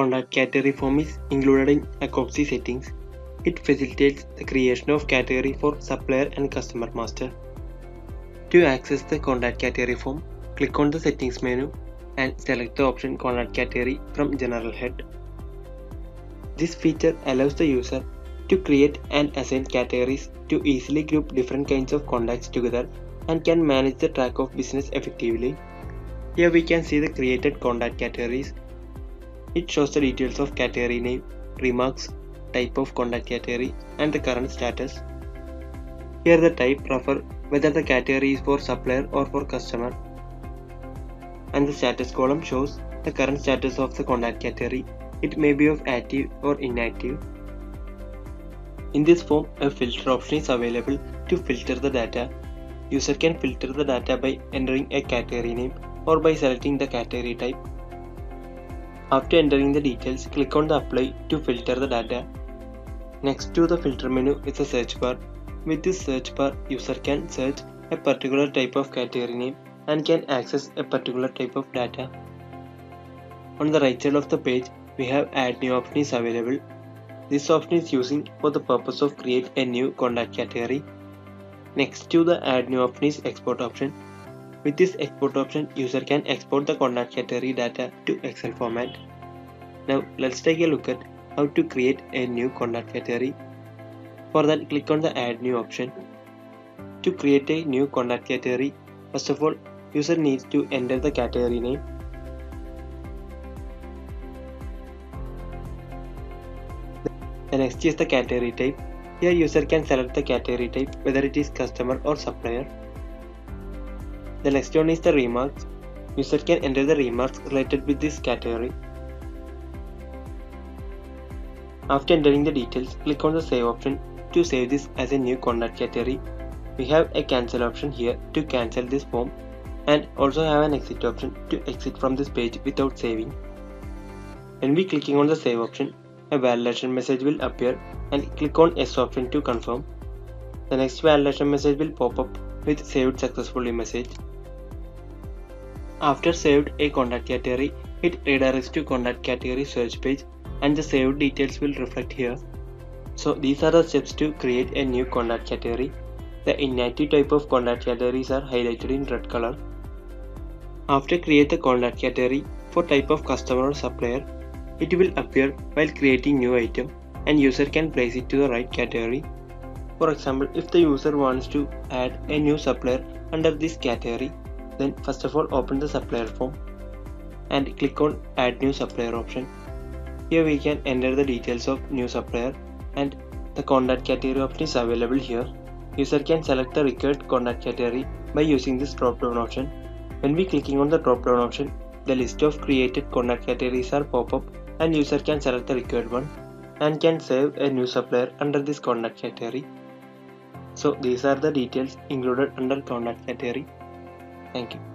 Anaconda category form is included in Accoxi settings. It facilitates the creation of category for supplier and customer master. To access the contact category form, click on the settings menu and select the option contact category from general head. This feature allows the user to create and assign categories to easily group different kinds of contacts together and can manage the track of business effectively. Here we can see the created contact categories. It shows the details of category name, remarks, type of contact category and the current status. Here the type refers whether the category is for supplier or for customer, and the status column shows the current status of the contact category. It may be of active or inactive. In this form, a filter option is available to filter the data. User can filter the data by entering a category name or by selecting the category type. After entering the details, click on the apply to filter the data. Next to the filter menu is a search bar. With this search bar, user can search a particular type of category name and can access a particular type of data. On the right side of the page, we have add new option is available. This option is using for the purpose of create a new contact category. Next to the add new option is export option. With this export option, user can export the contact category data to Excel format. Now let's take a look at how to create a new contact category. For that, click on the add new option. To create a new contact category, first of all, user needs to enter the category name. The next is the category type. Here user can select the category type, whether it is customer or supplier. The next one is the remarks. User can enter the remarks related with this category. After entering the details, click on the save option to save this as a new contact category. We have a cancel option here to cancel this form and also have an exit option to exit from this page without saving. When we clicking on the save option, a validation message will appear and click on yes option to confirm. The next validation message will pop up with saved successfully message. After saved a contact category, it redirects to contact category search page and the saved details will reflect here. So these are the steps to create a new contact category. The inactive type of contact categories are highlighted in red color. After create the contact category for type of customer or supplier, it will appear while creating new item and user can place it to the right category. For example, if the user wants to add a new supplier under this category, then first of all open the supplier form and click on add new supplier option. Here we can enter the details of new supplier and the contact category option is available here. User can select the required contact category by using this drop down option. When we clicking on the drop down option, the list of created contact categories are pop up and user can select the required one and can save a new supplier under this contact category. So these are the details included under contact category. Thank you.